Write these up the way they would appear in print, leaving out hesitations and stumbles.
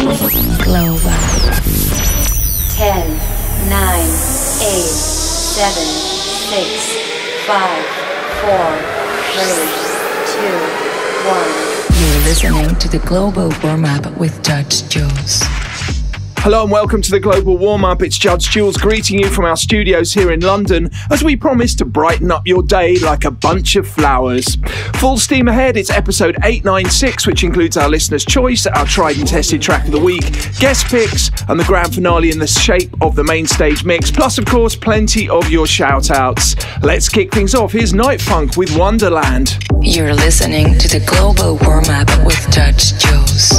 Global. 10, 9, 8, 7, 6, 5, 4, 3, 2, 1. You're listening to the Global Warm Up with Judge Jules. Hello and welcome to the Global Warm Up. It's Judge Jules greeting you from our studios here in London as we promise to brighten up your day like a bunch of flowers. Full steam ahead, it's episode 896, which includes our listener's choice, our tried and tested track of the week, guest picks, and the grand finale in the shape of the main stage mix, plus, of course, plenty of your shout outs. Let's kick things off. Here's Night Funk with Wonderland. You're listening to the Global Warm Up with Judge Jules.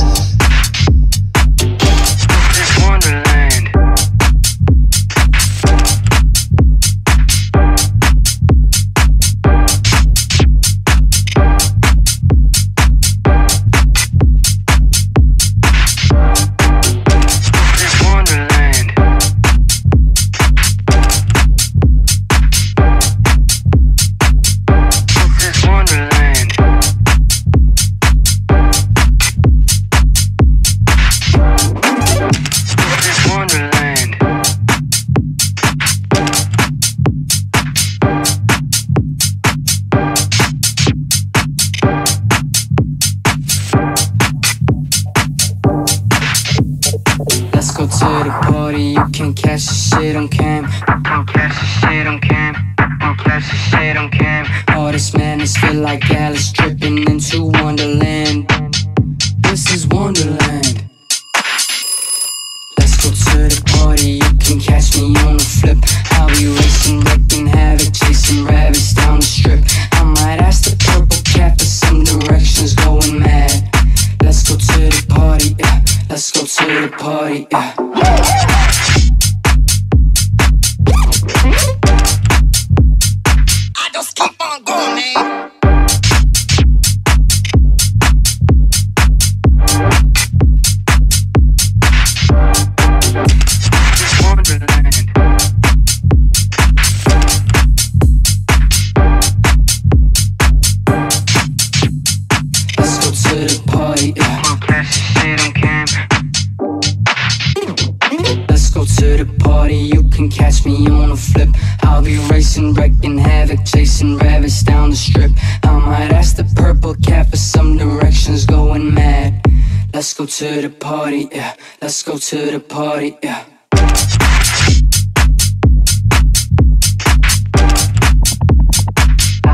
To the party, yeah. Let's go to the party, yeah. Let's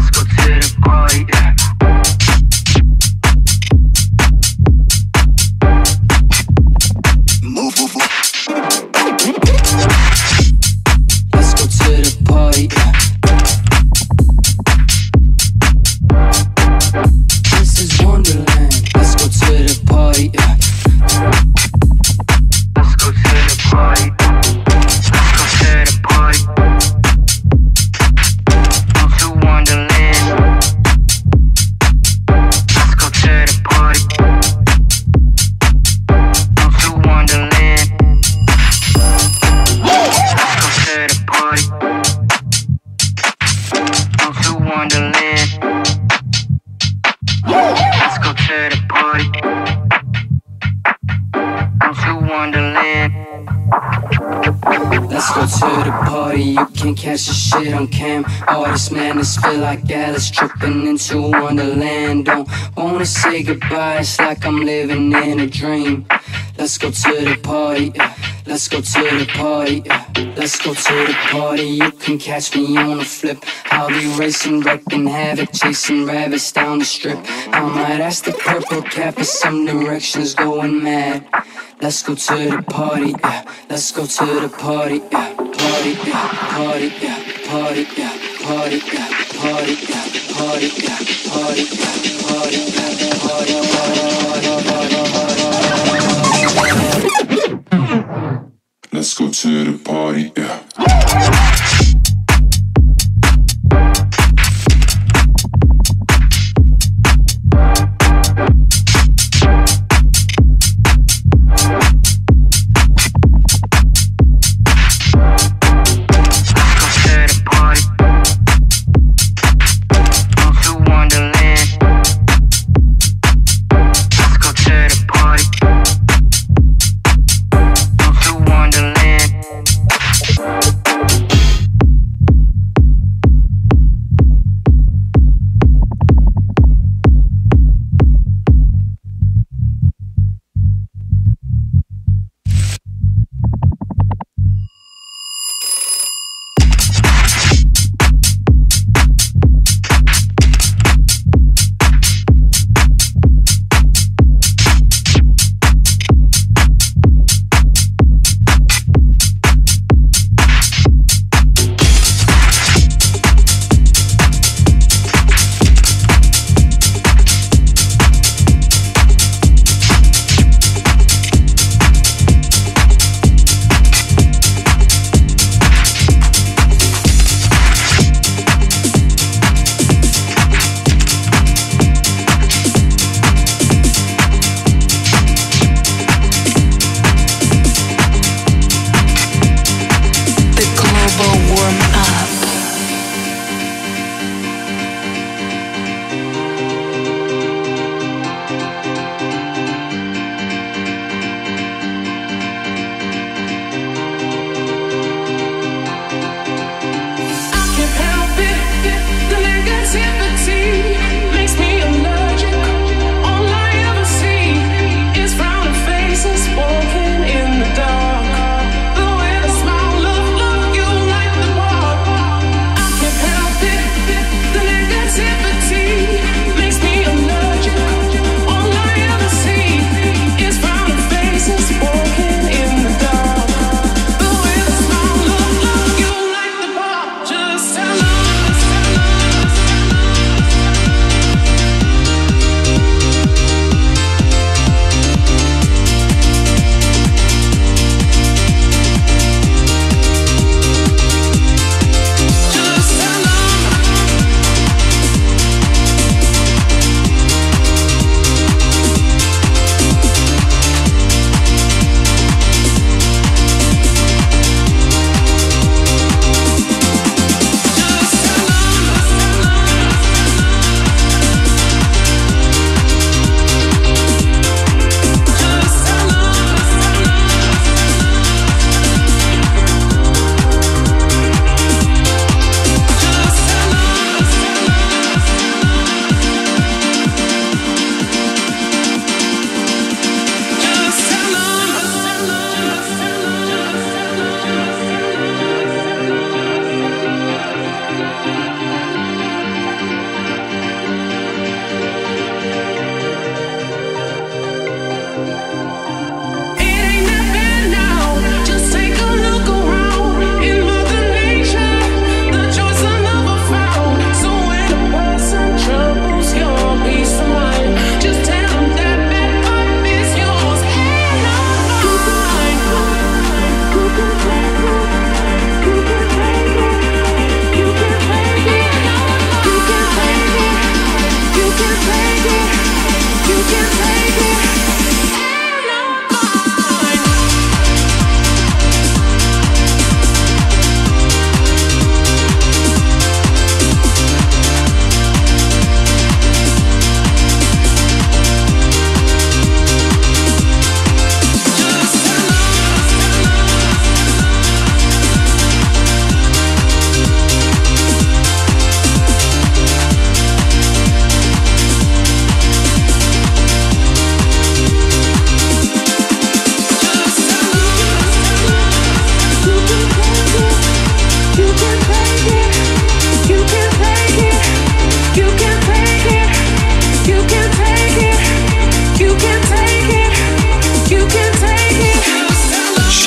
go to the party, yeah. Move, move, move. Let's go to the party, yeah. On cam, artist madness, feel like Alice tripping into Wonderland. Don't wanna say goodbye, it's like I'm living in a dream. Let's go to the party, yeah. Let's go to the party, yeah. Let's go to the party, you can catch me on a flip. I'll be racing, wrecking havoc, chasing rabbits down the strip. I might ask the purple cat for some directions, going mad. Let's go to the party, yeah. Let's go to the party, yeah. Party, yeah. Party, yeah. Party, yeah, party, yeah, party, yeah, party, yeah, party, yeah, party, yeah, party, party, party. Let's go to the party, yeah.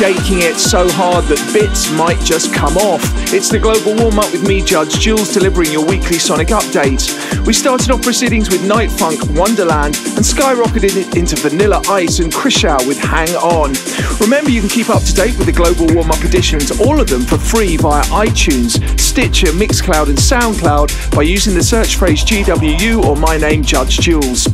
shaking it so hard that bits might just come off. It's the Global Warm-Up with me, Judge Jules, delivering your weekly sonic updates. We started off proceedings with Night Funk, Wonderland, and skyrocketed it into Vanilla Ice and Krishow with Hang On. Remember, you can keep up to date with the Global Warm-Up editions, all of them for free via iTunes, Stitcher, Mixcloud and SoundCloud by using the search phrase GWU or my name, Judge Jules.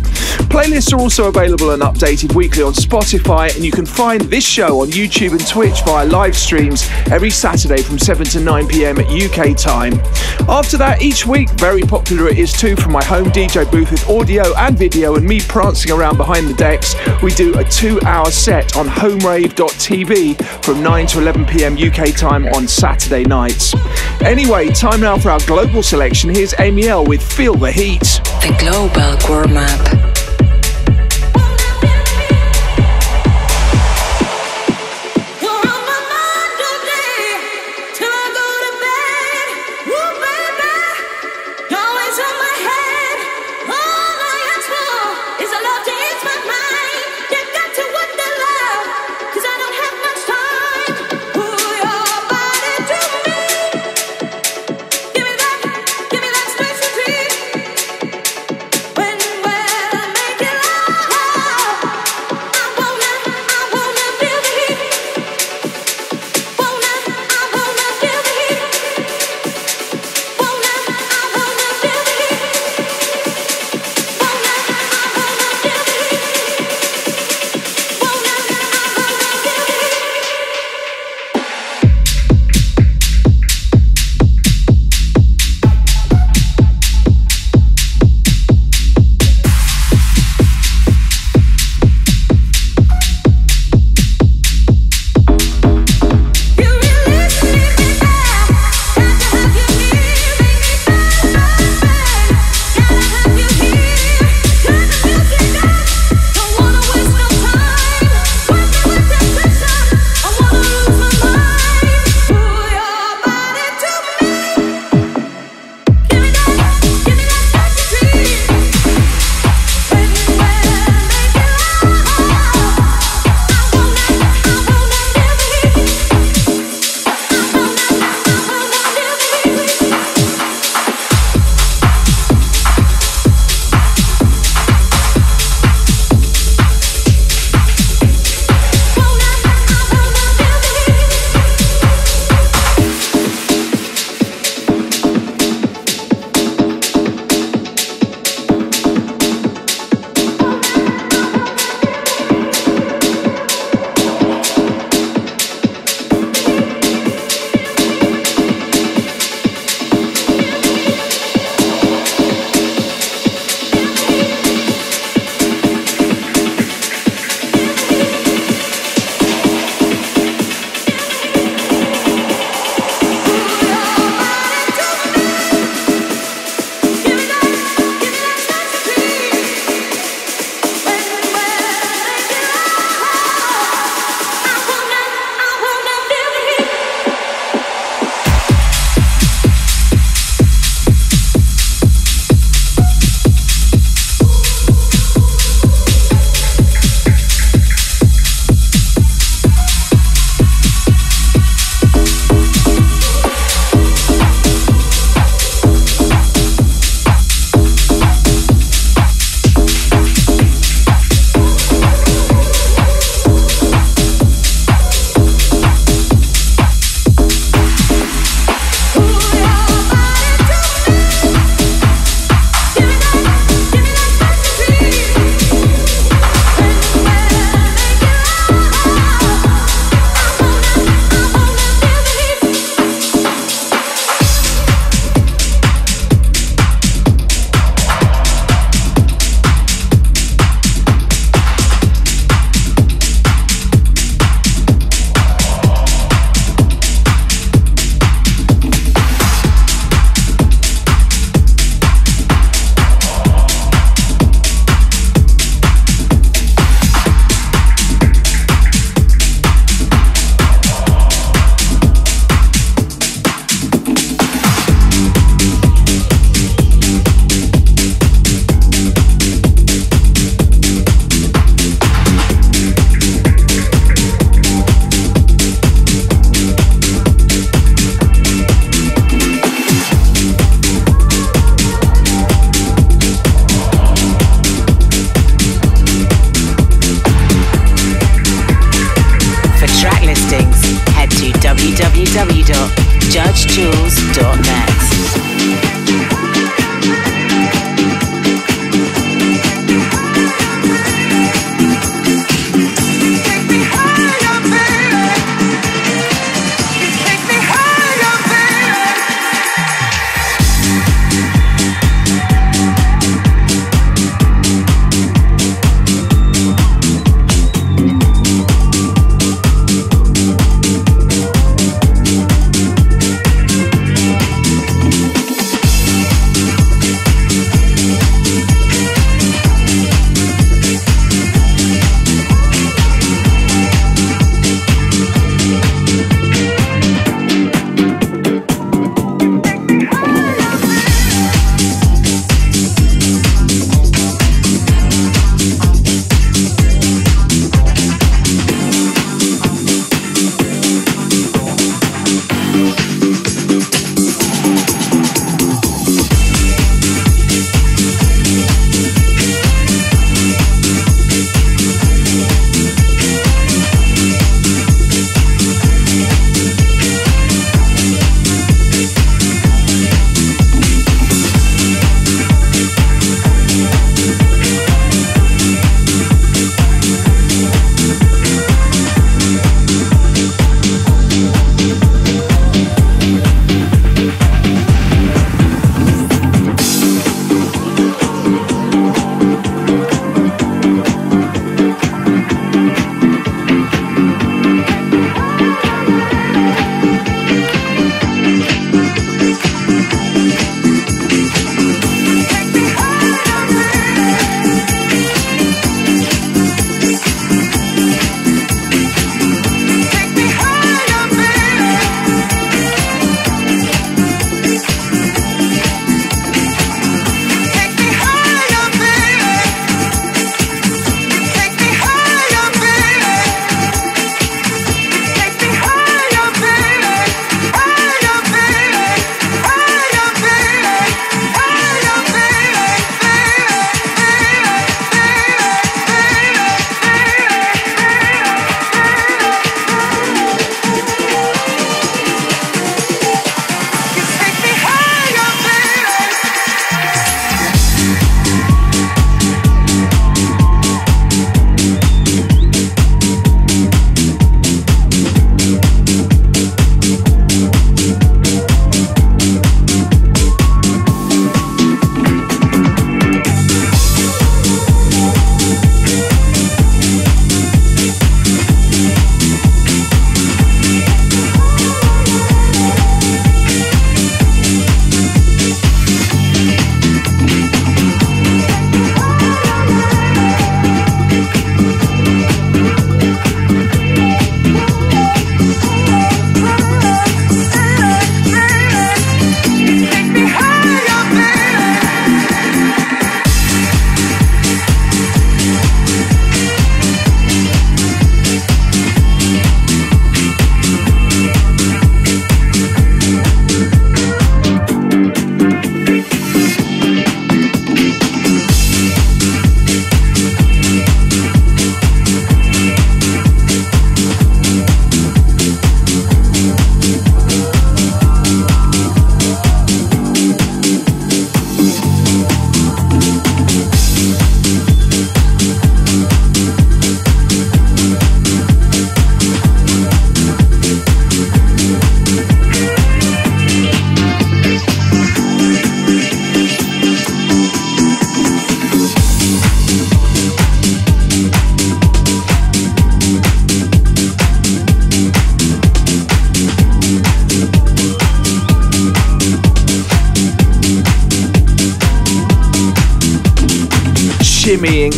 Playlists are also available and updated weekly on Spotify, and you can find this show on YouTube and Twitch via live streams every Saturday from 7 to 9 PM at UK time. After that, each week, Very Popular It Is Too from my home DJ booth with audio and video and me prancing around behind the decks, we do a 2-hour set on homerave.tv from 9 to 11 PM UK time on Saturday nights. Anyway, time now for our global selection. Here's Amy L with Feel the Heat. The Global Warm Up. www.judgejules.net.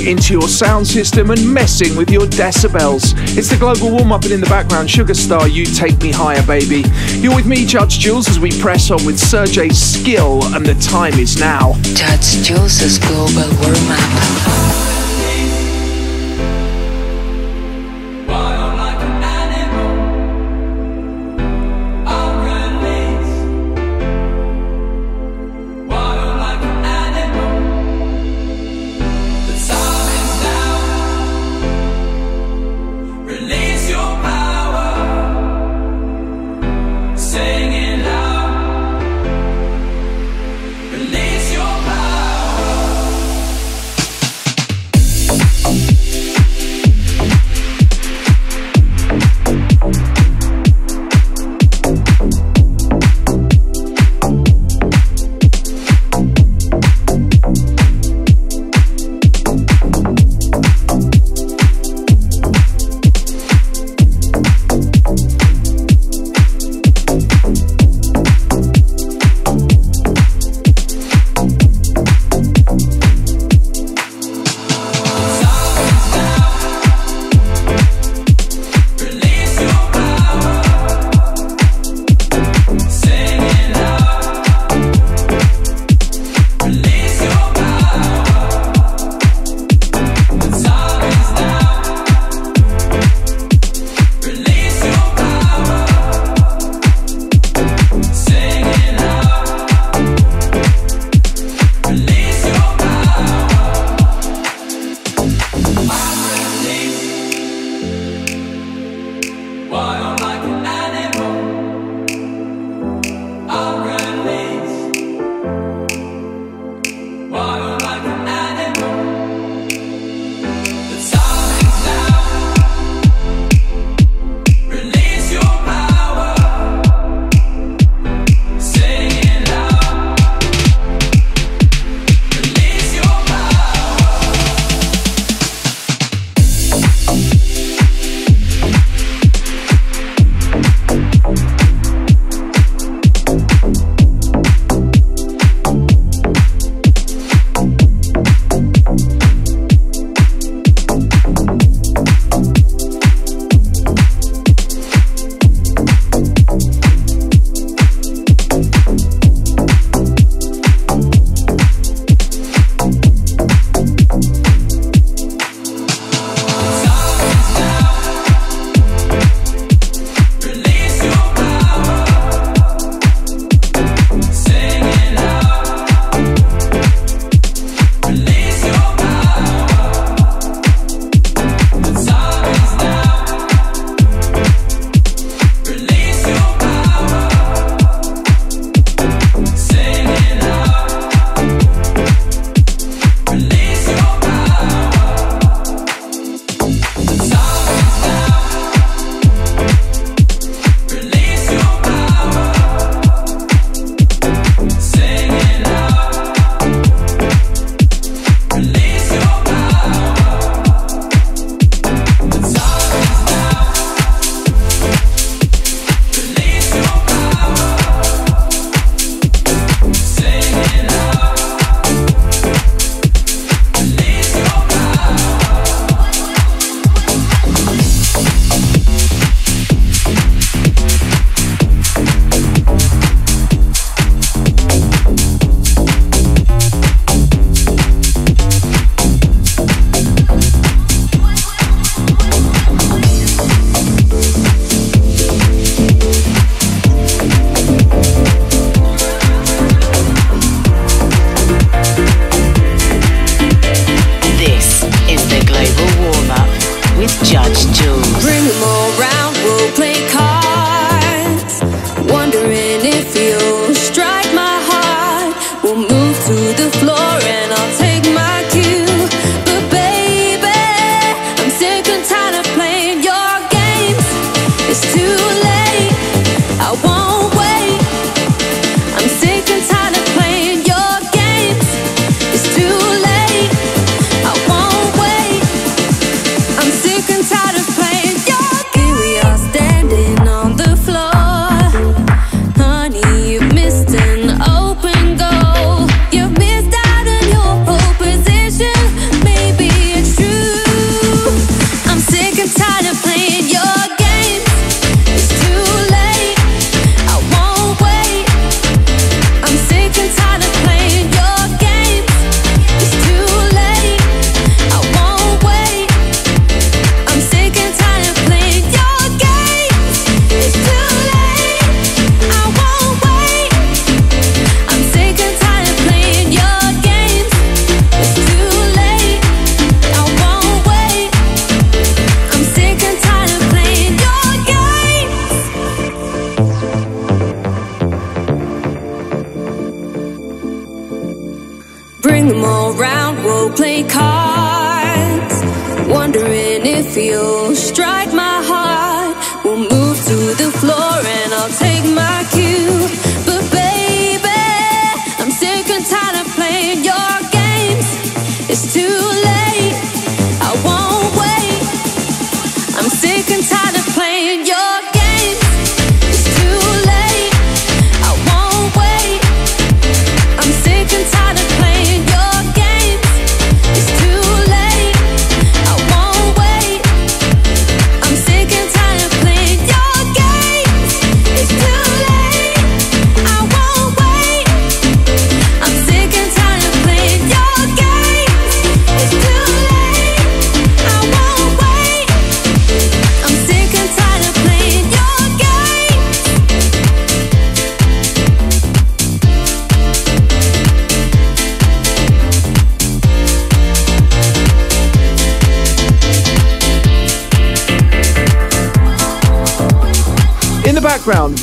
Into your sound system and messing with your decibels. It's the Global Warm Up, and in the background, Sugar Star, You Take Me Higher, Baby. You're with me, Judge Jules, as we press on with Sergei's skill, and the time is now. Judge Jules's Global Warm Up.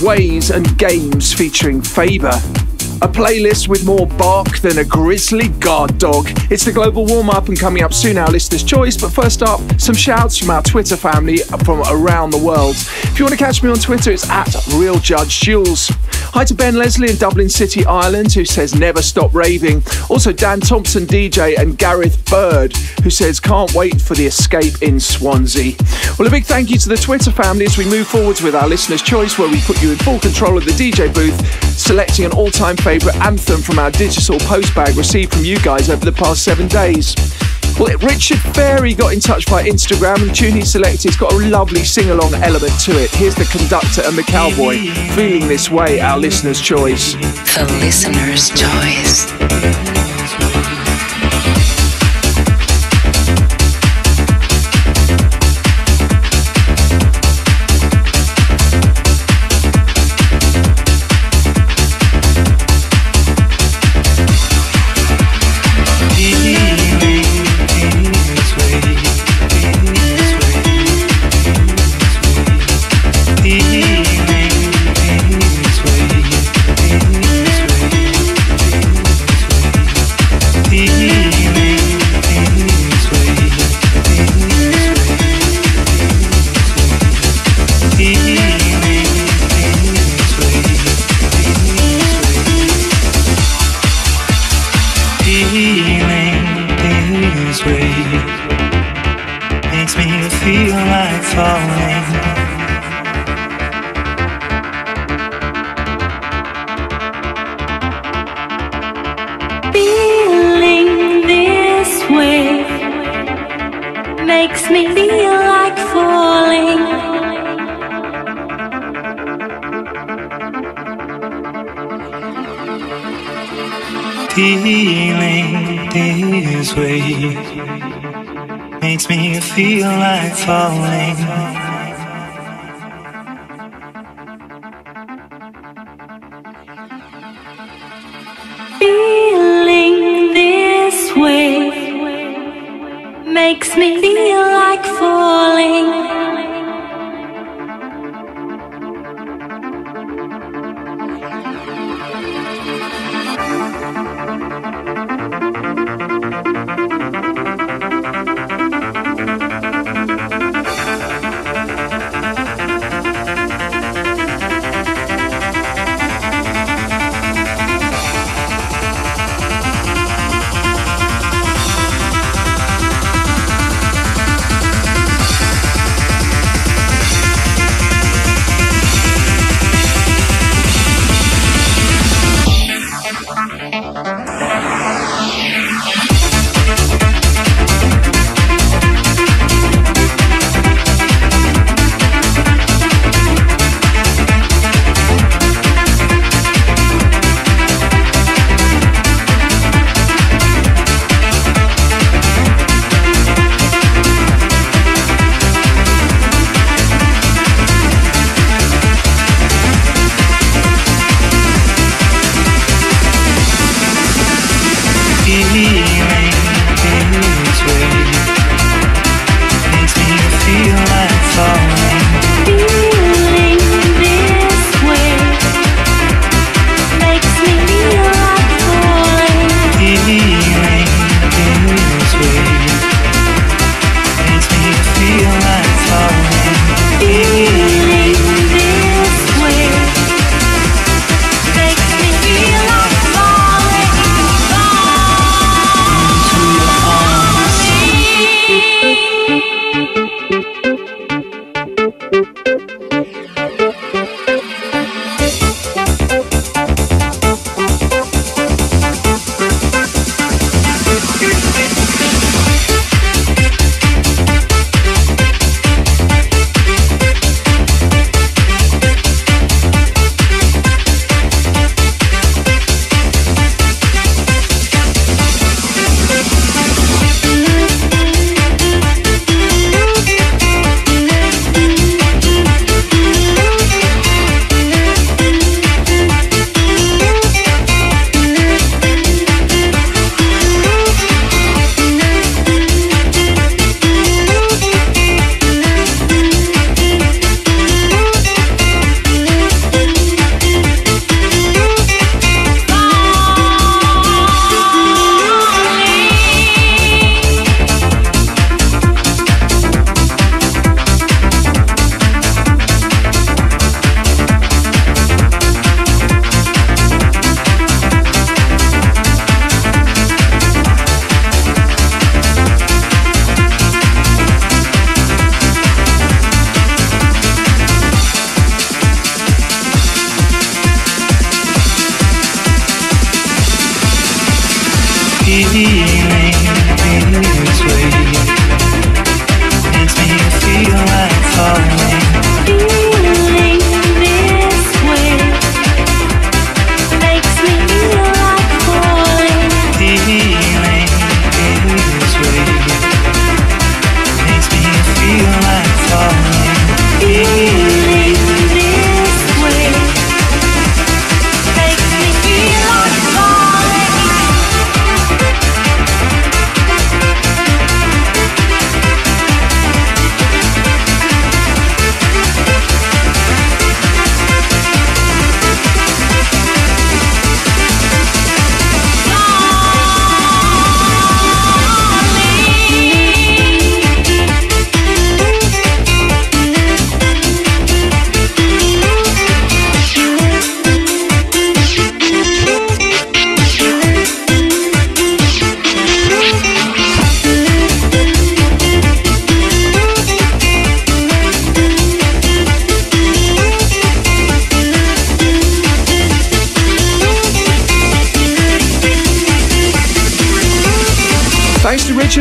Ways and Games featuring Faber. A playlist with more bark than a grizzly guard dog. It's the Global Warm Up and coming up soon our listener's choice, but first up, some shouts from our Twitter family from around the world. If you want to catch me on Twitter, it's @RealJudgeJules. Hi to Ben Leslie in Dublin City, Ireland, who says never stop raving. Also Dan Thompson DJ and Gareth Bird, who says can't wait for the escape in Swansea. Well, a big thank you to the Twitter family as we move forwards with our listener's choice, where we put you in full control of the DJ booth, selecting an all-time favourite anthem from our digital postbag received from you guys over the past 7 days. Well, Richard Berry got in touch by Instagram and the tune he selected's got a lovely sing-along element to it. Here's The Conductor and the Cowboy, Feeling This Way, our listener's choice. The listener's choice. Feeling this way makes me feel like falling. Feeling this way makes me feel like falling.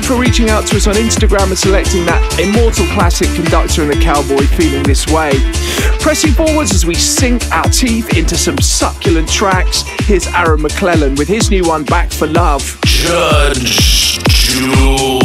For reaching out to us on Instagram and selecting that immortal classic, Conductor and the Cowboy, Feeling This Way. Pressing forwards as we sink our teeth into some succulent tracks, here's Aaron McClellan with his new one, Back for Love. Judge Jules.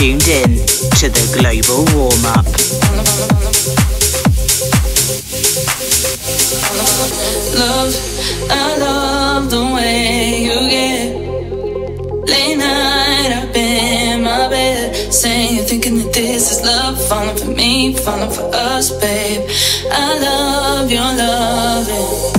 tuned in to the Global Warm Up. Love, I love the way you get. Late night, I've been in my bed, saying, thinking that this is love, falling for me, falling for us, babe. I love your loving.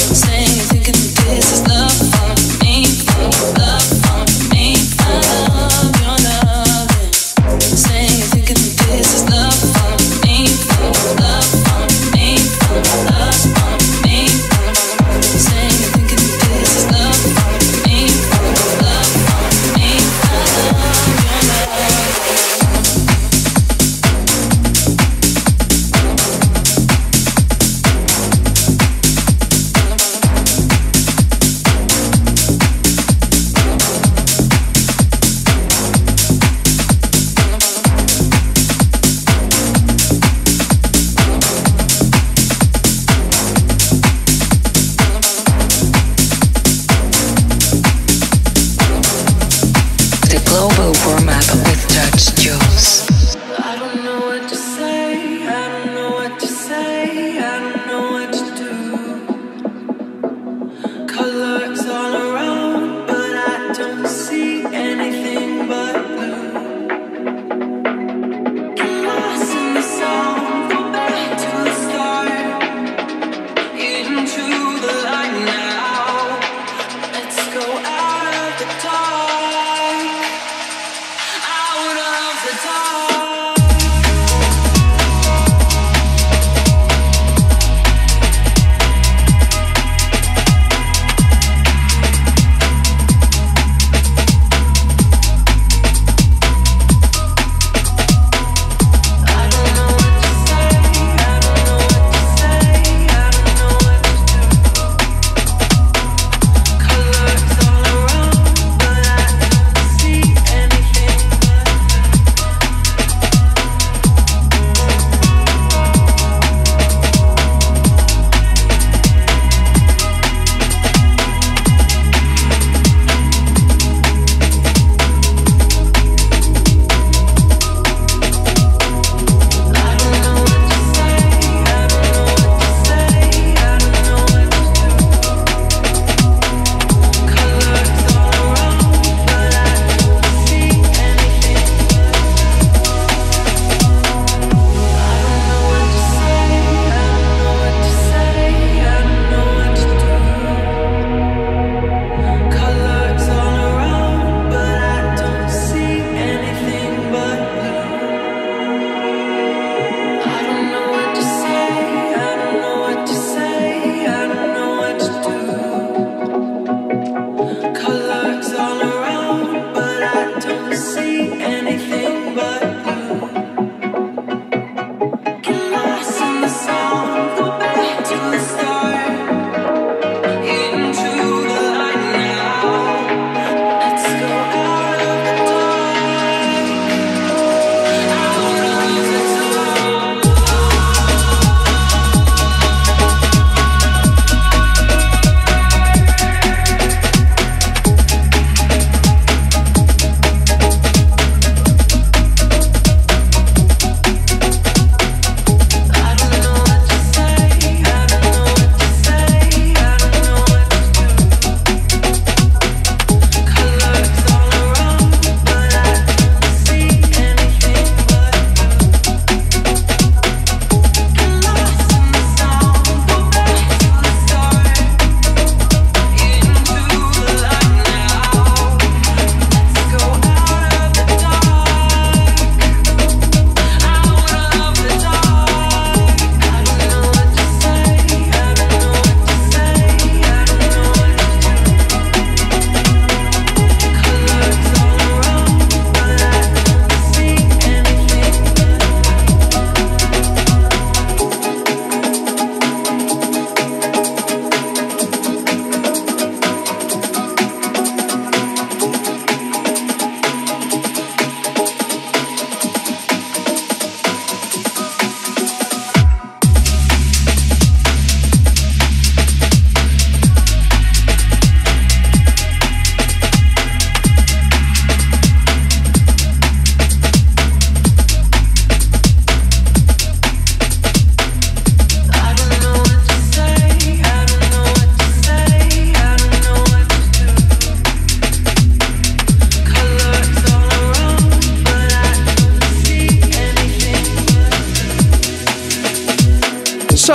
Saying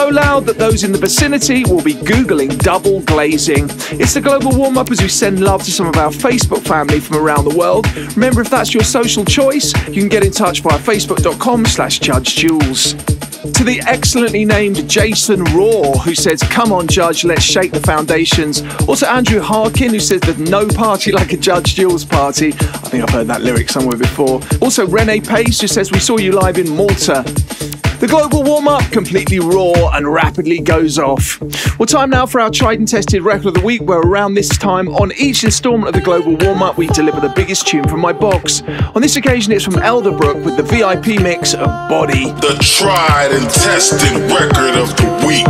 so loud that those in the vicinity will be Googling double glazing. It's the Global Warm Up as we send love to some of our Facebook family from around the world. Remember, if that's your social choice, you can get in touch via facebook.com/Judge Jules. To the excellently named Jason Rohr, who says, "Come on, Judge, let's shake the foundations." Also, Andrew Harkin, who says, "There's no party like a Judge Jules party." I think I've heard that lyric somewhere before. Also, Rene Pace, who says, "We saw you live in Malta." The Global Warm-Up, completely raw and rapidly goes off. Well, time now for our tried and tested record of the week, where around this time on each instalment of the Global Warm-Up, we deliver the biggest tune from my box. On this occasion, it's from Elderbrook with the VIP mix of Body. The tried and tested record of the week.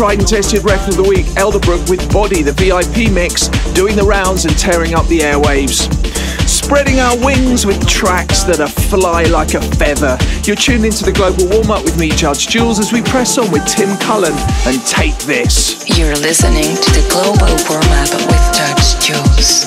Tried and tested record of the week, Elderbrook with Body, the VIP mix, doing the rounds and tearing up the airwaves. Spreading our wings with tracks that are fly like a feather. You're tuned into the Global Warm-Up with me, Judge Jules, as we press on with Tim Cullen and Take This. You're listening to the Global Warm-Up with Judge Jules.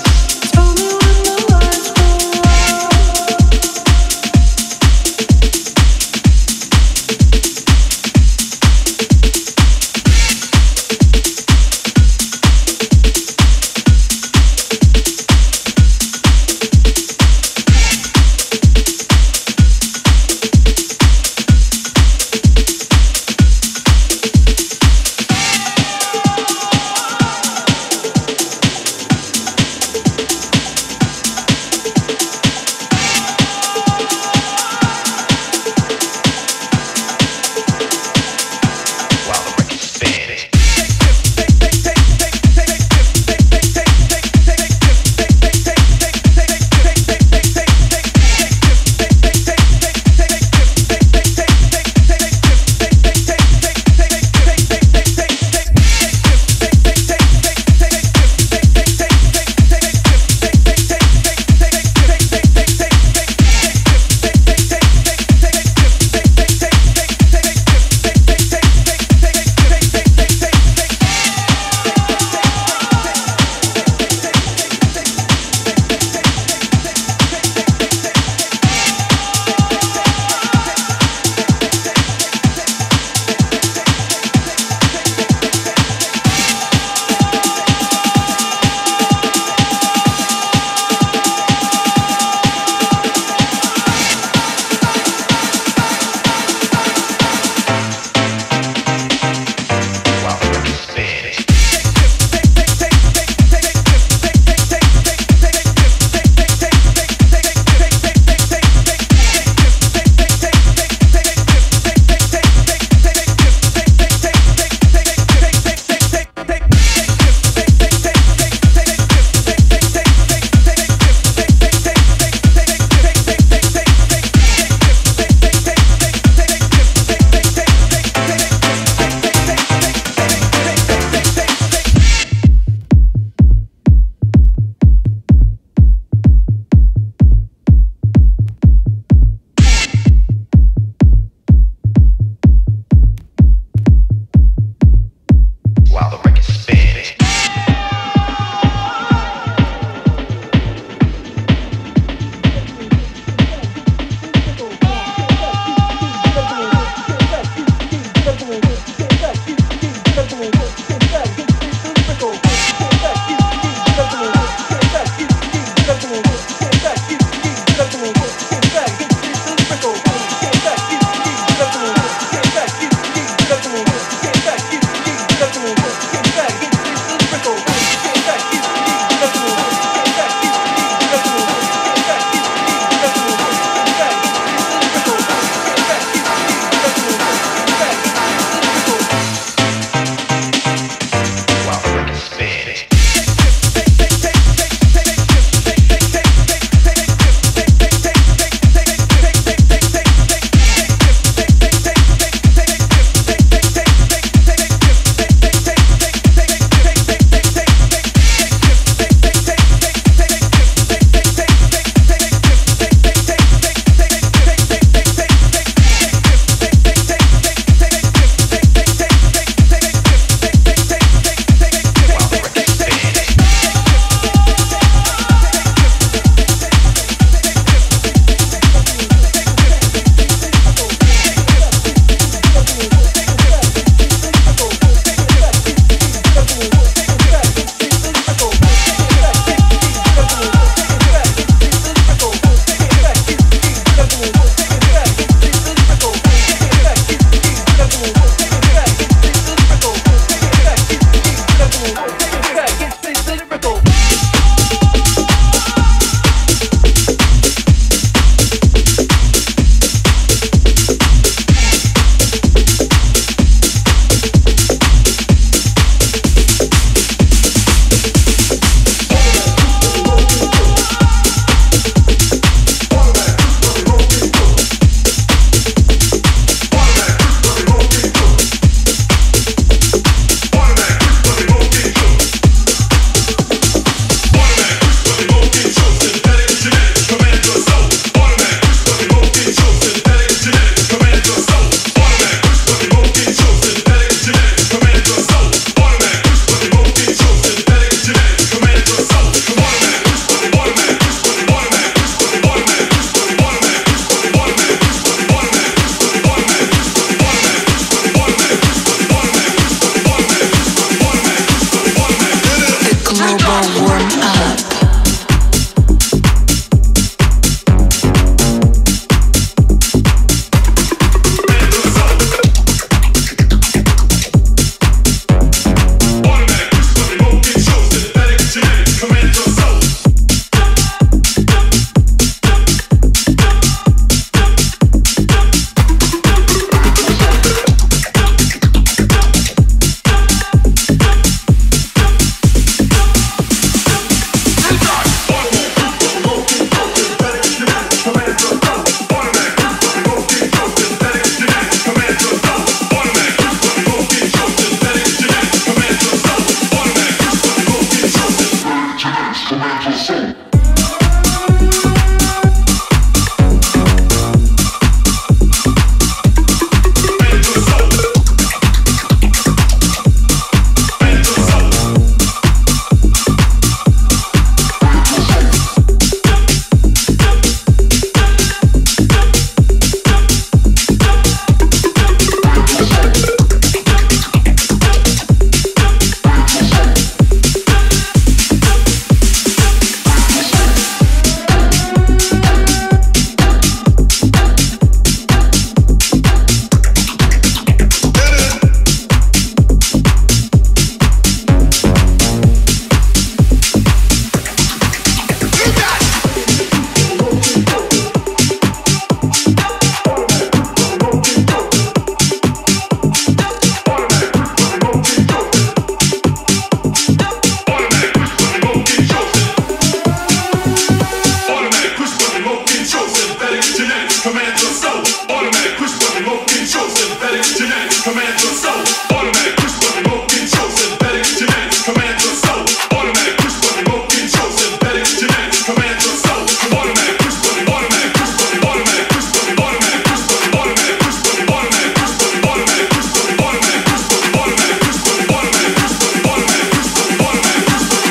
genetics, command your soul, automatic push button, remote control, synthetic genetics, command your soul, automatic push button, remote control, synthetic genetics, command your soul, automatic push button, remote control, synthetic genetics, command your soul, automatic push button, automatic push button, automatic push button, automatic push button, automatic push button, automatic push button, automatic push button, automatic push button, automatic push button, automatic push button, automatic push button, automatic push button, automatic push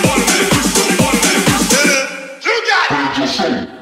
button, automatic push button. You got it.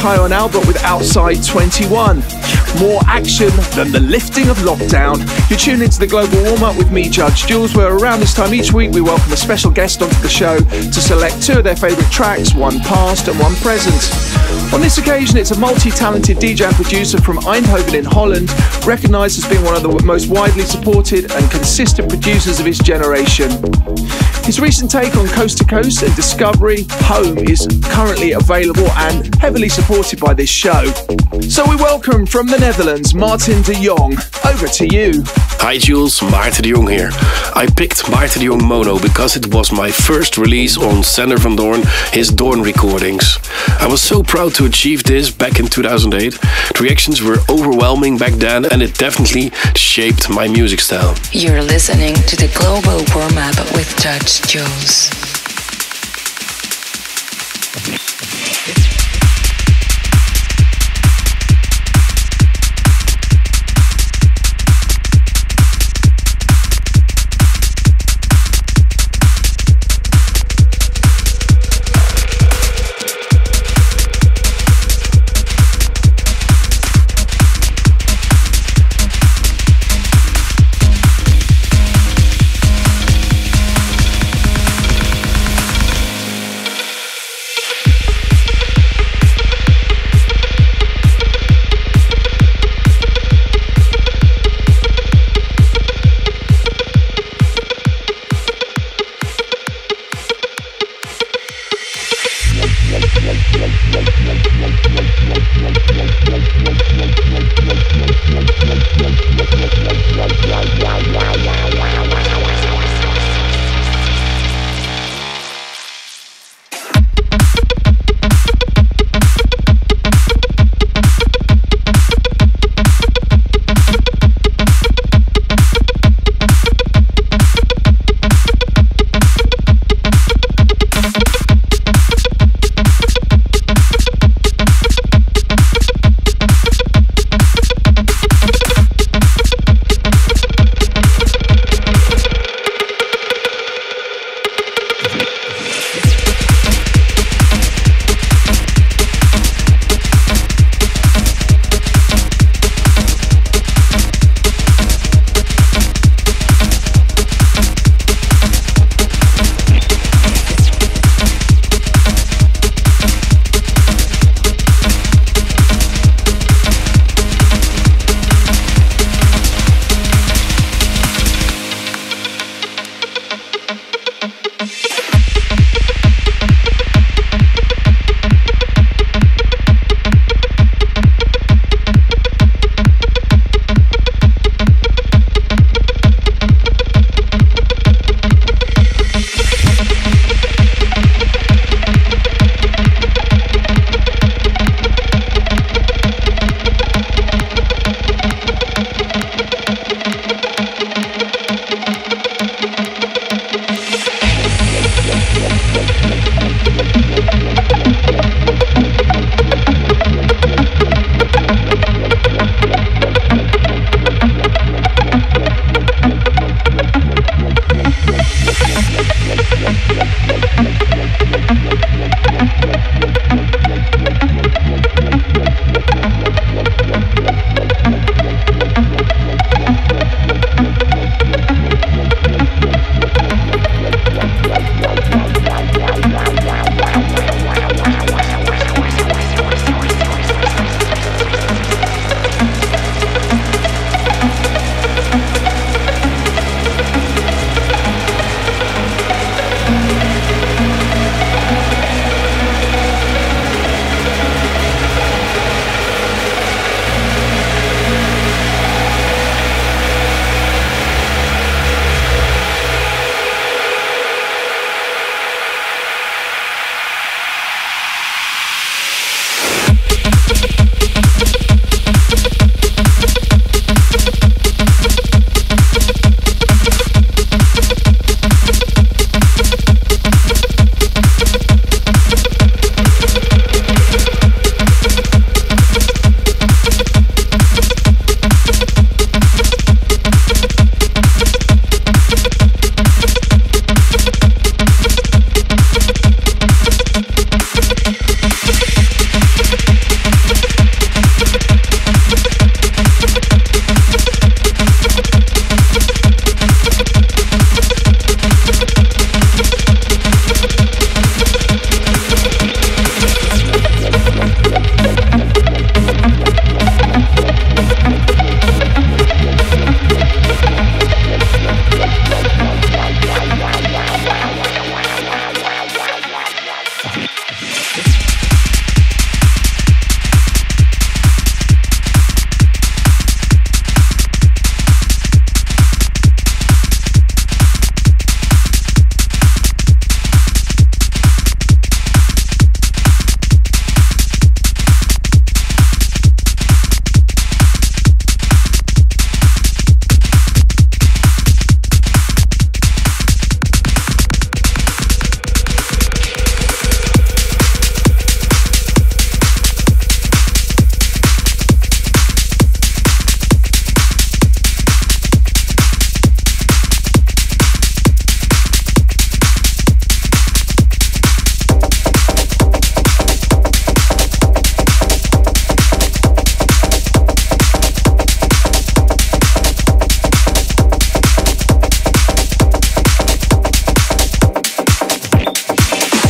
Kyle and Albert with Outside 21. More action than the lifting of lockdown. You're tuned into the Global Warm Up with me, Judge Jules, where around this time each week we welcome a special guest onto the show to select two of their favourite tracks, one past and one present. On this occasion, it's a multi-talented DJ and producer from Eindhoven in Holland, recognised as being one of the most widely supported and consistent producers of his generation. His recent take on Coast to Coast and Discovery, Home, is currently available and heavily supported by this show. So we welcome from the Netherlands, Maarten de Jong. Over to you. Hi Jules, Maarten de Jong here. I picked Maarten de Jong Mono because it was my first release on Sander van Dorn, his Dorn recordings. I was so proud to achieve this back in 2008. The reactions were overwhelming back then and it definitely shaped my music style. You're listening to the Global Warm Up with Judge Jules.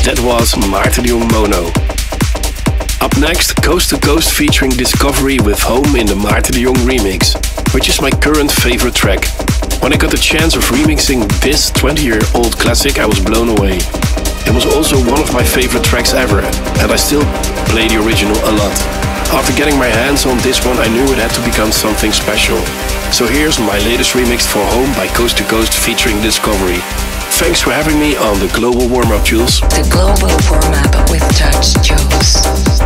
That was Maarten de Jong Mono. Up next, Coast to Coast featuring Discovery with Home in the Maarten de Jong remix, which is my current favorite track. When I got the chance of remixing this 20-year-old classic, I was blown away. It was also one of my favorite tracks ever, and I still play the original a lot. After getting my hands on this one, I knew it had to become something special. So here's my latest remix for Home by Coast to Coast featuring Discovery. Thanks for having me on the Global Warm Up, Jules. The Global Warm Up with Judge Jules.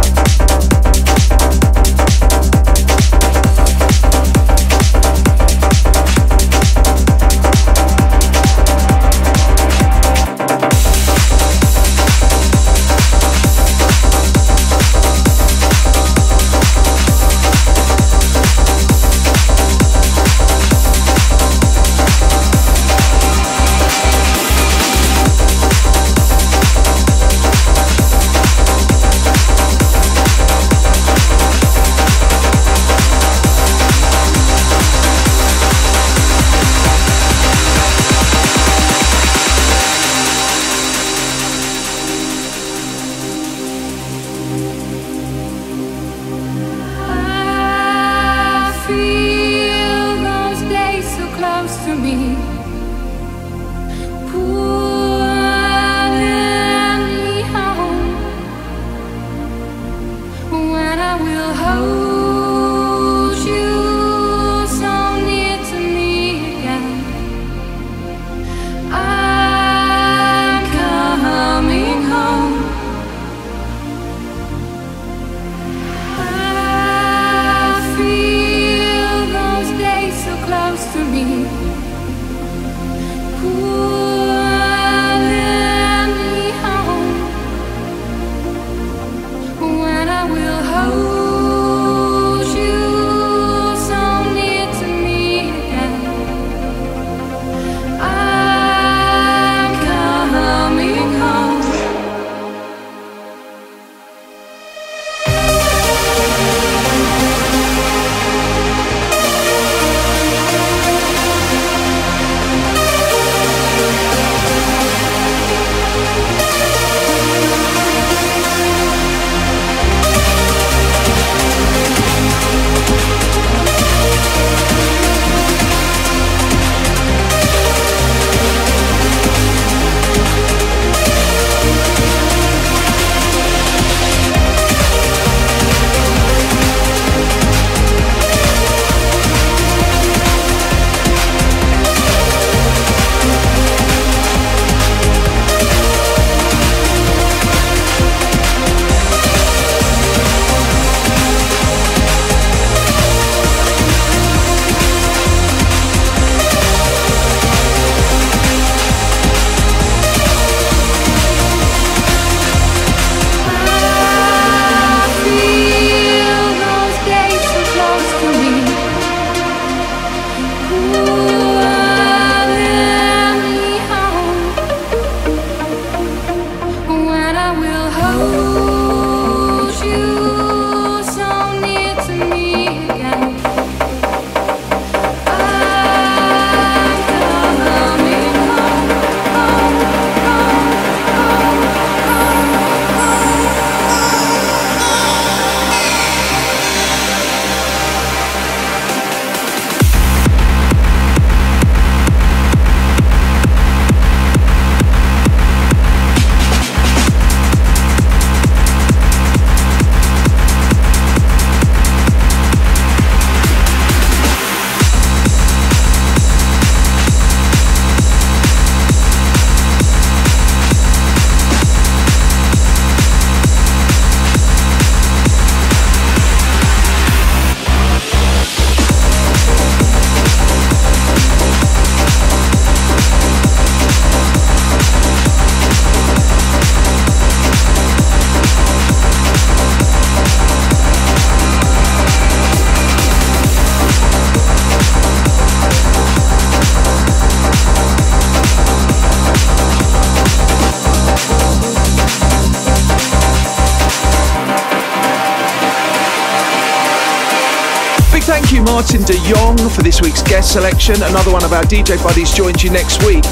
you, Maarten de Jong, for this week's guest selection. Another one of our DJ buddies joins you next week.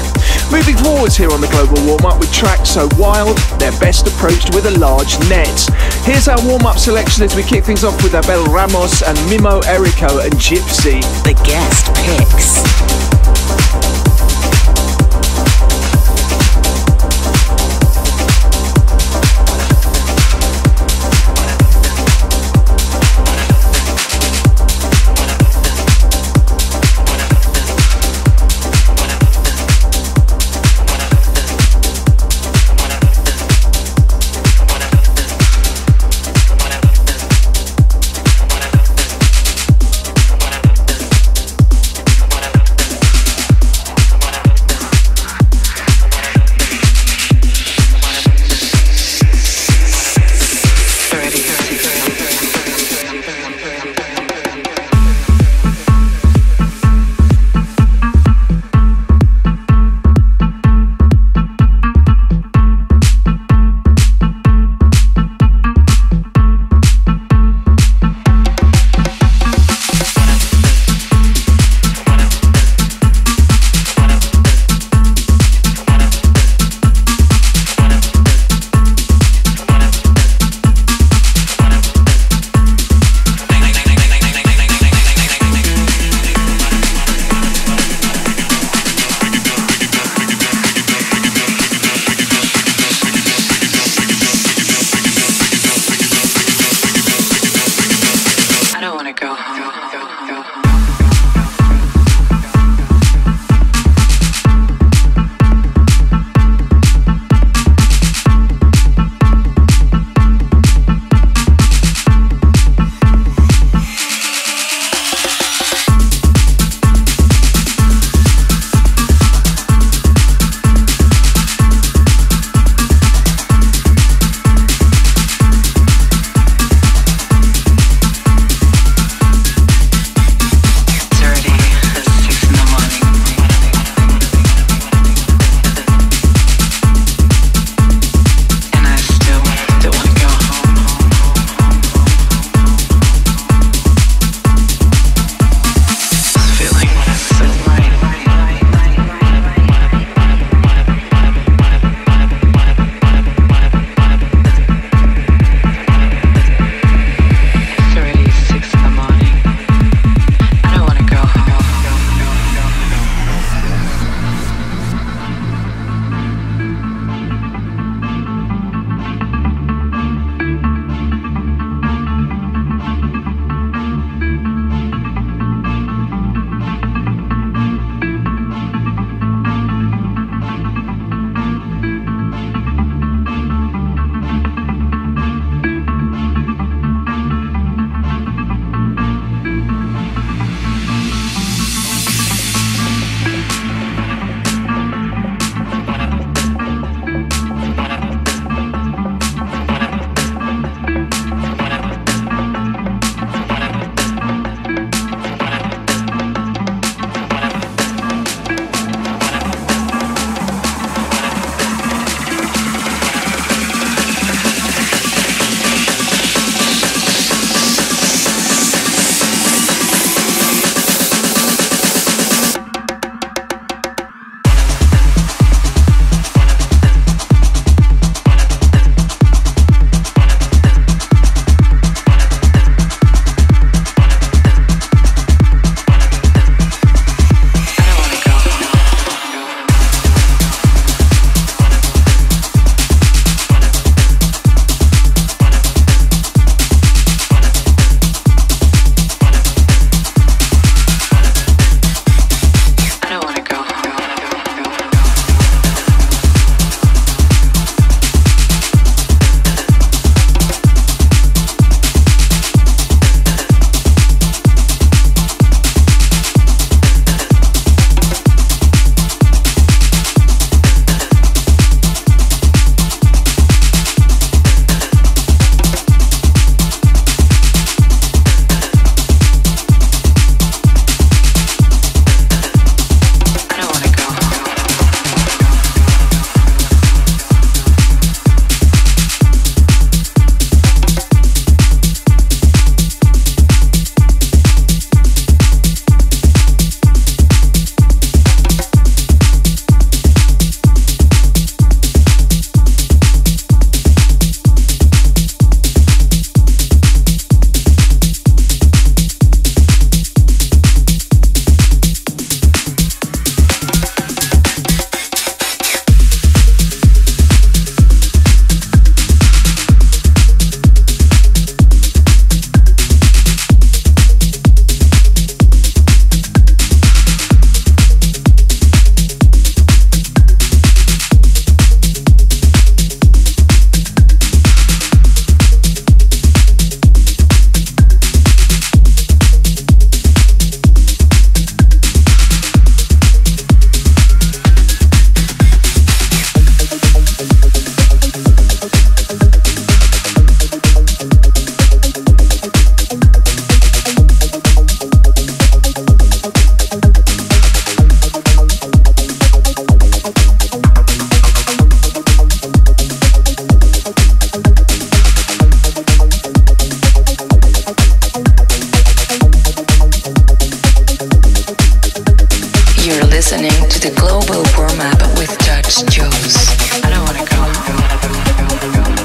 Moving forwards here on the Global Warm Up with tracks so wild, they're best approached with a large net. Here's our warm up selection as we kick things off with Abel Ramos and Mimo Errico and Gypsy. The guest picks. Global Warm Up with Judge Jules. I don't want to go.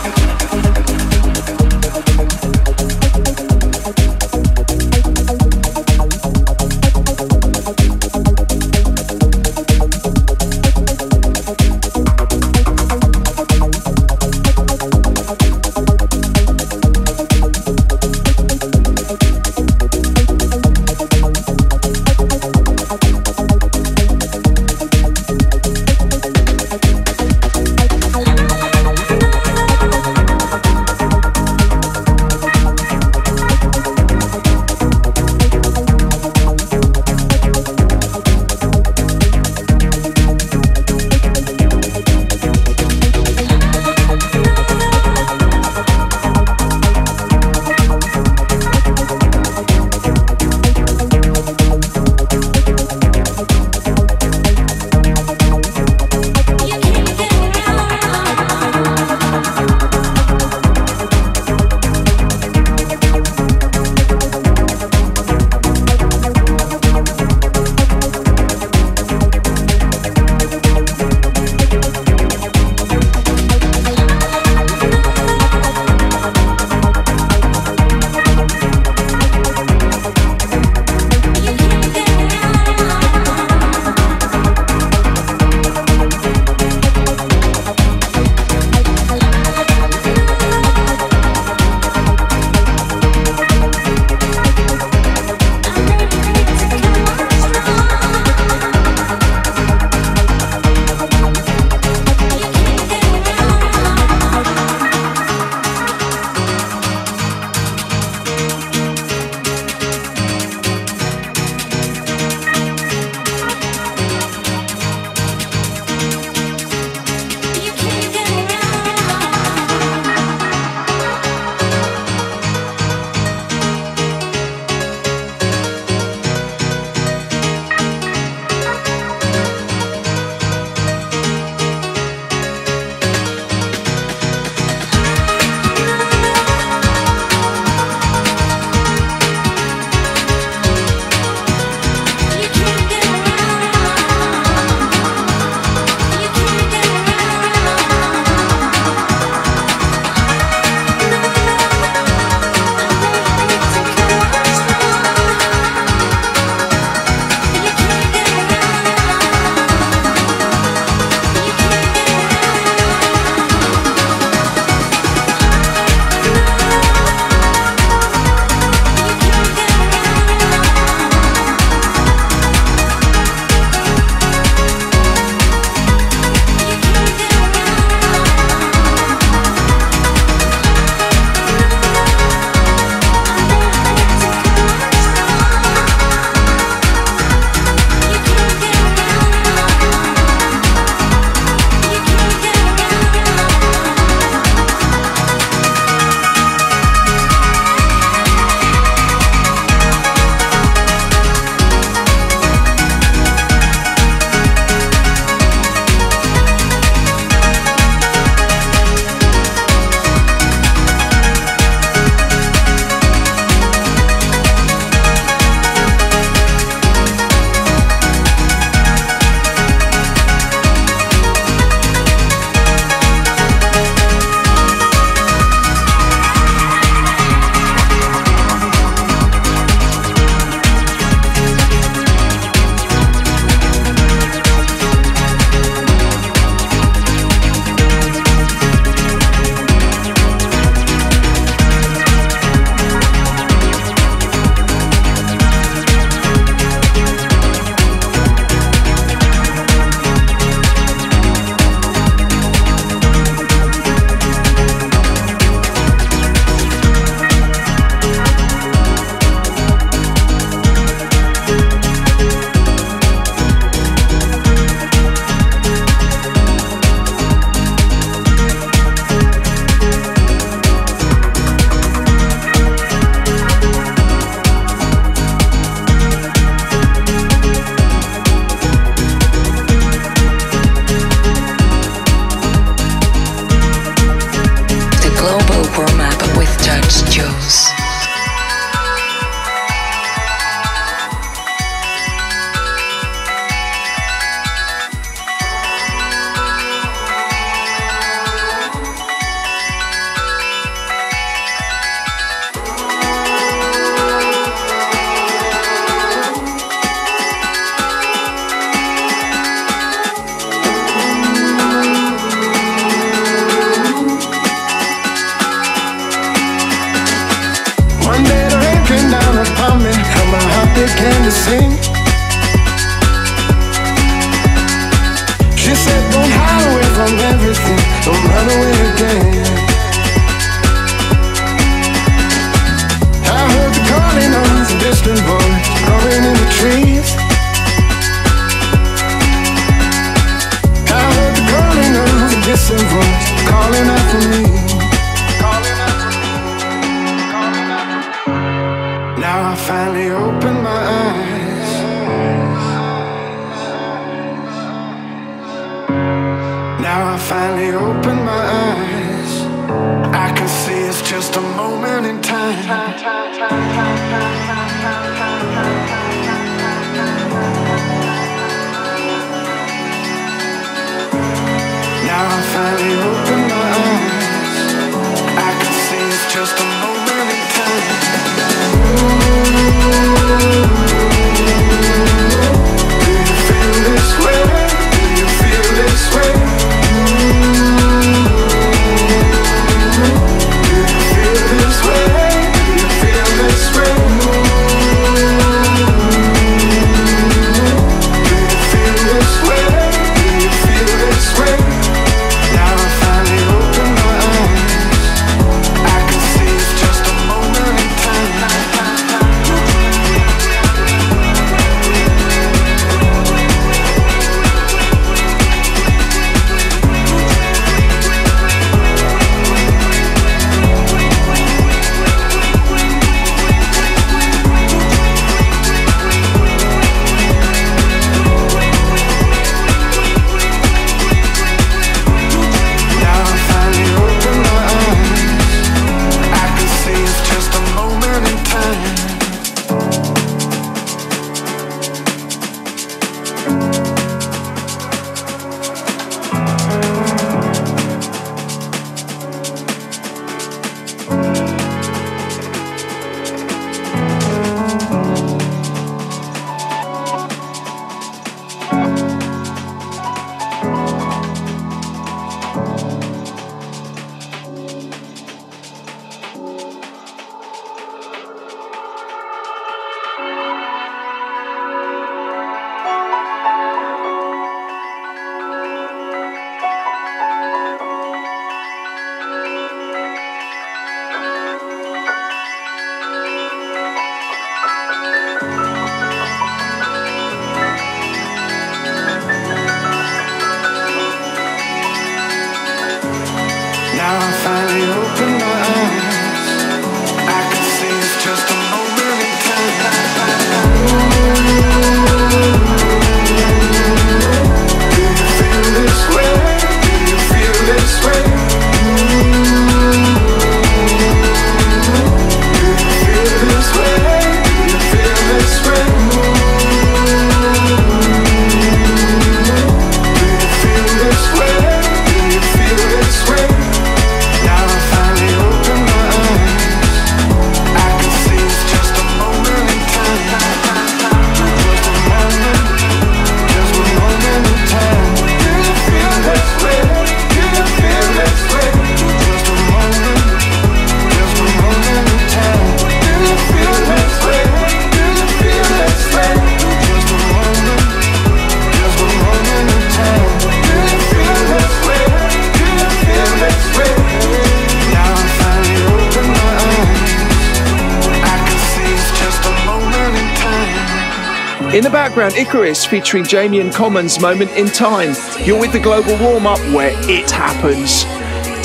In the background, Icarus featuring Jamie and Common's Moment in Time. You're with the Global Warm-Up, where it happens.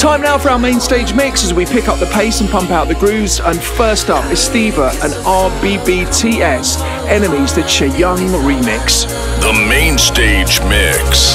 Time now for our main stage mix as we pick up the pace and pump out the grooves. And first up is Steva and RBBTS, Enemies, the Chayoung remix. The main stage mix.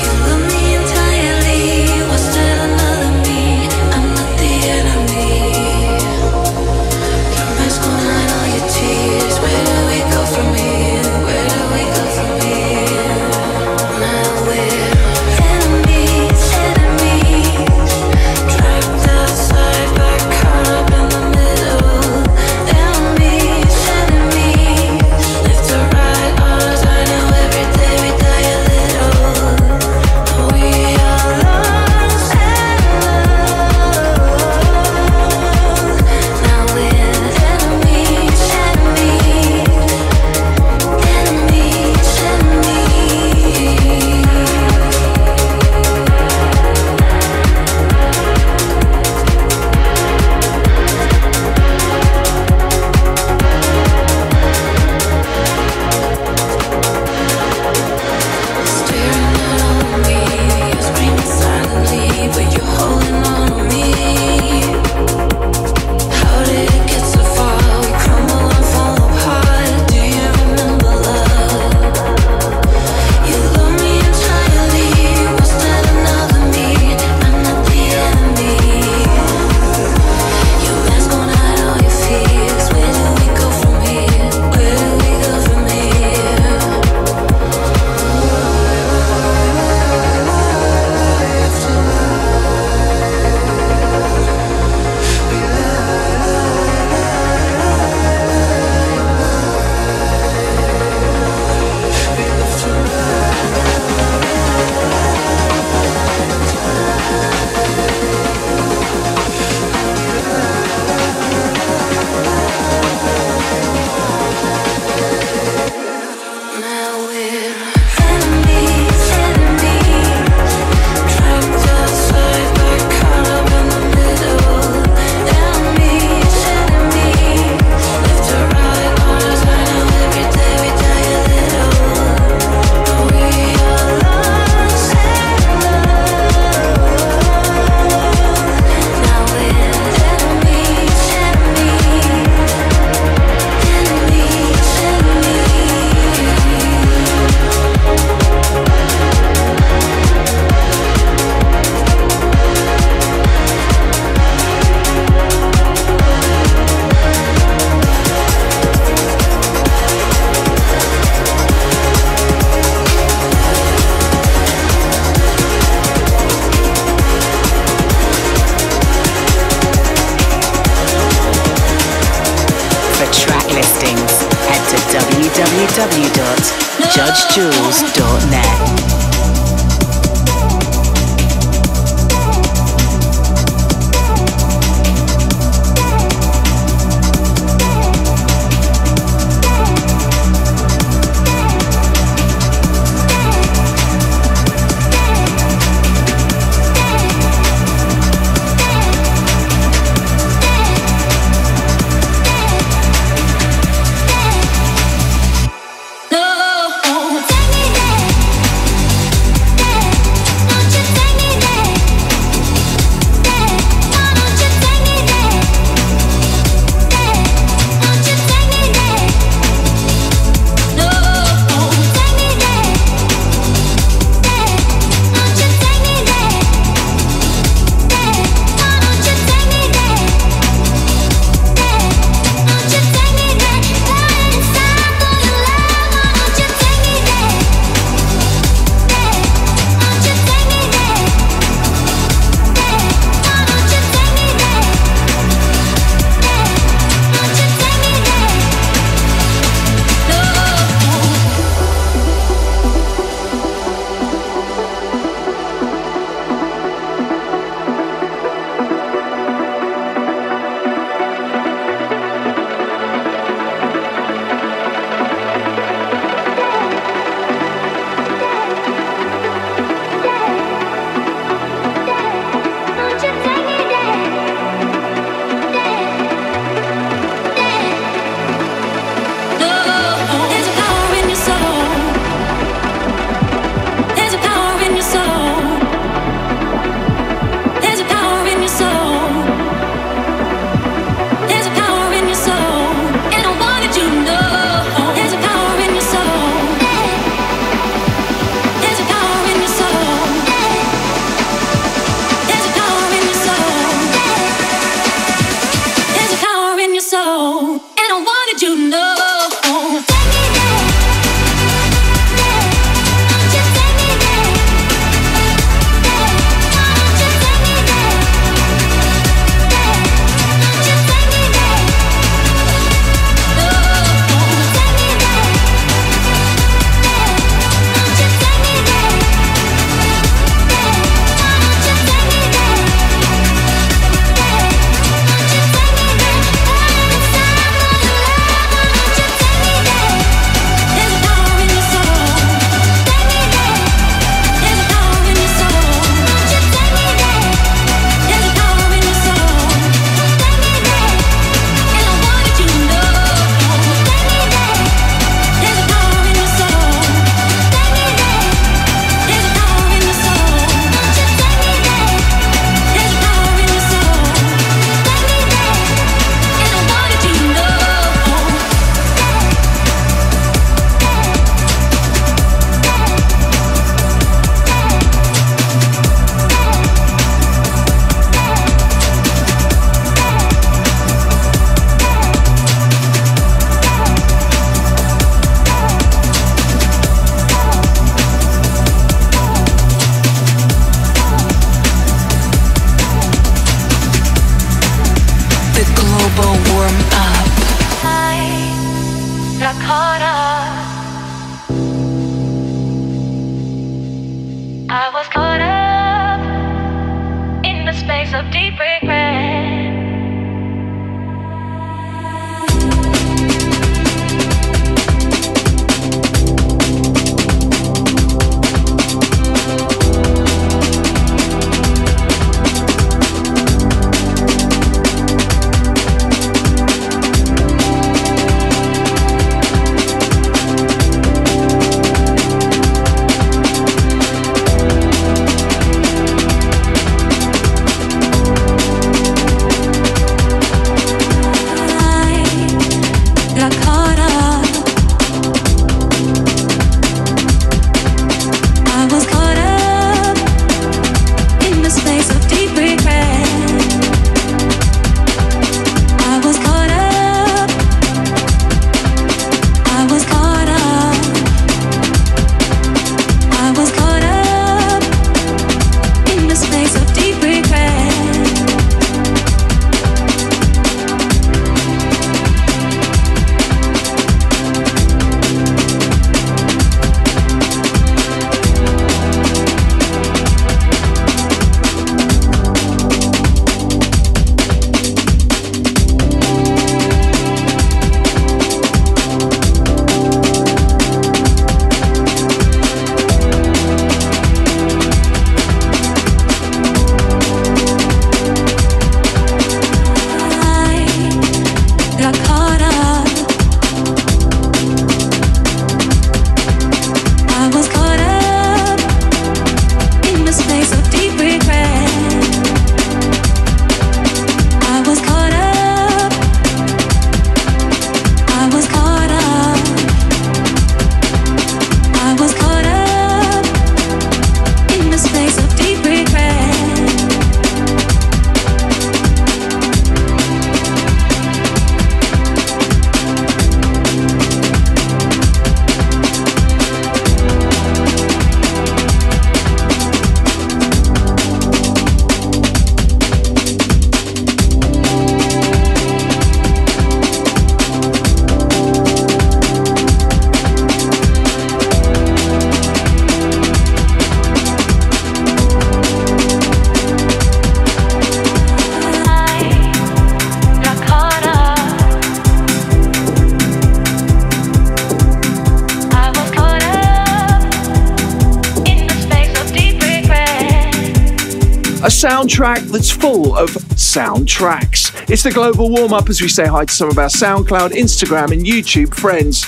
Soundtrack that's full of soundtracks. It's the Global Warm Up as we say hi to some of our SoundCloud, Instagram and YouTube friends.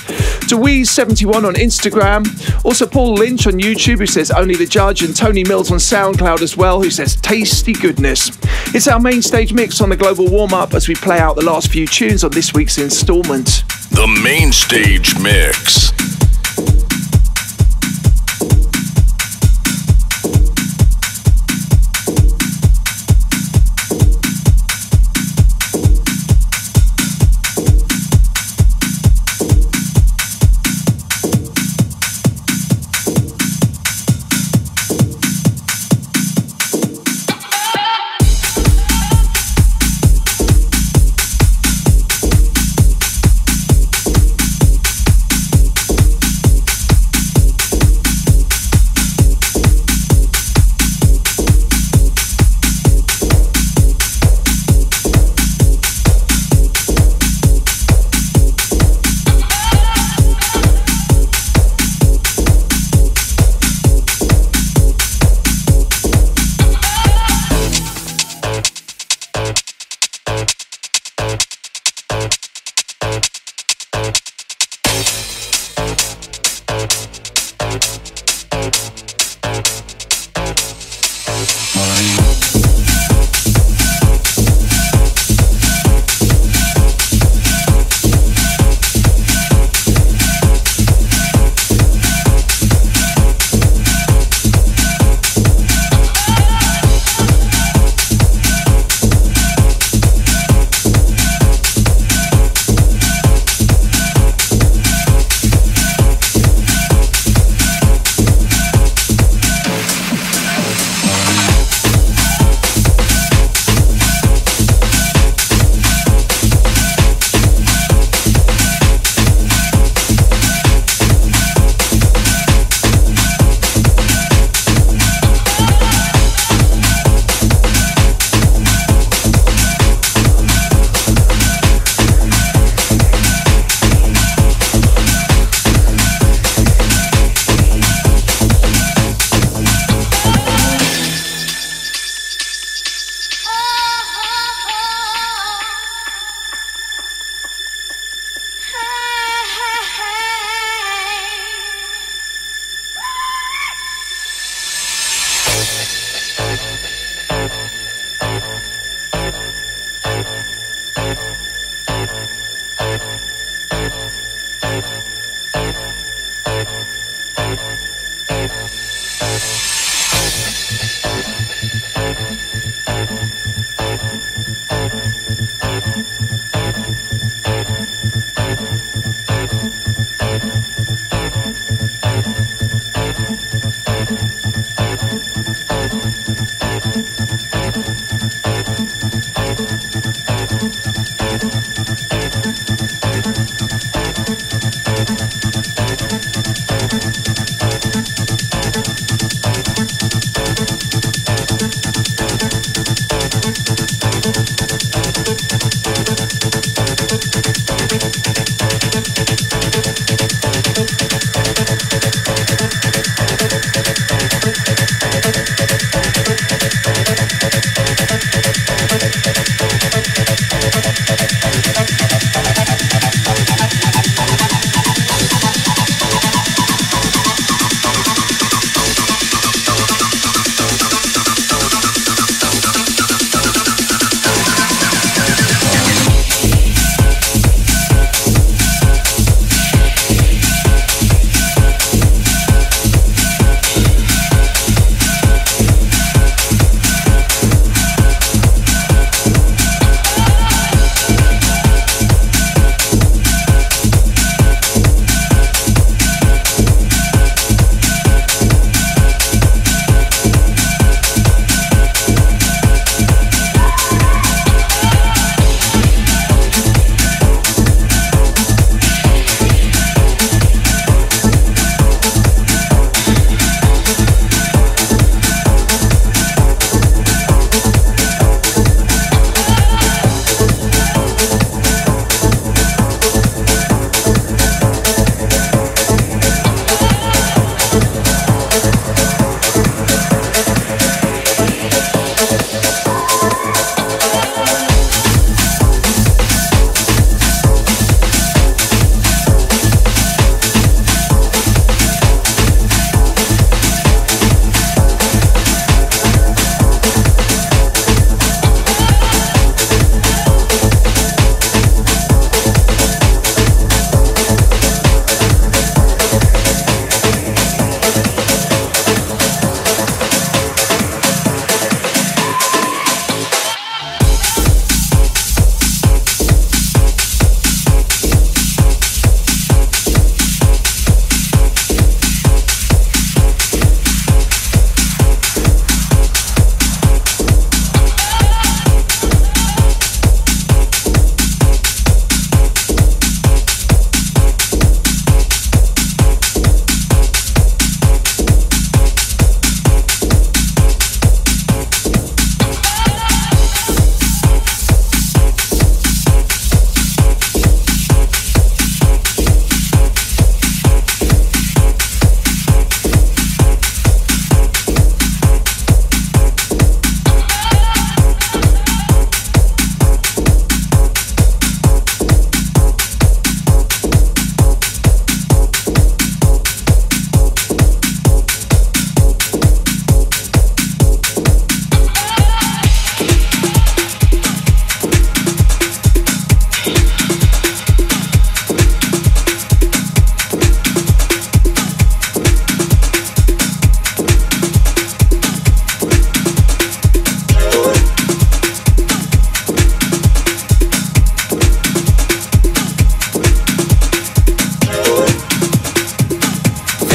To Wheeze71 on Instagram, also Paul Lynch on YouTube who says Only the Judge, and Tony Mills on SoundCloud as well who says tasty goodness. It's our main stage mix on the Global Warm Up as we play out the last few tunes on this week's instalment. The main stage mix.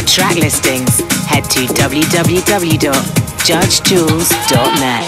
Track listings, head to www.judgejules.net.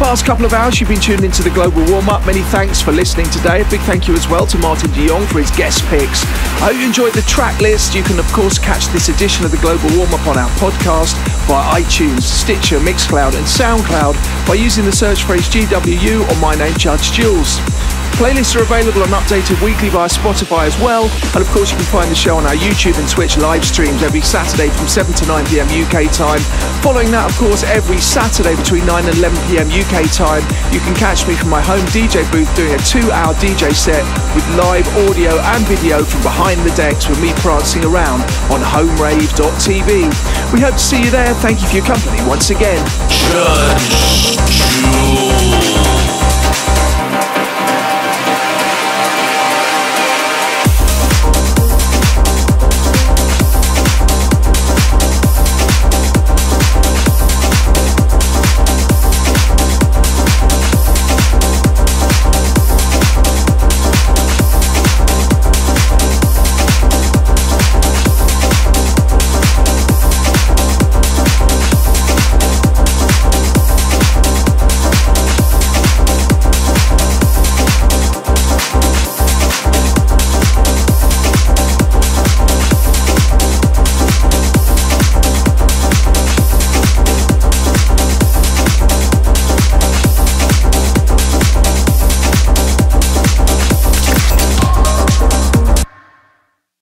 Last couple of hours you've been tuned into the Global Warm Up. Many thanks for listening today. A big thank you as well to Maarten de Jong for his guest picks. I hope you enjoyed the track list. You can of course catch this edition of the Global Warm Up on our podcast via iTunes, Stitcher, Mixcloud and SoundCloud by using the search phrase GWU or my name Judge Jules. Playlists are available and updated weekly via Spotify as well. And of course you can find the show on our YouTube and Twitch live streams every Saturday from 7 to 9 p.m. UK time. Following that, of course, every Saturday between 9 and 11 p.m. UK time, you can catch me from my home DJ booth doing a 2-hour DJ set with live audio and video from behind the decks with me prancing around on homerave.tv. We hope to see you there. Thank you for your company once again. Judge Jules.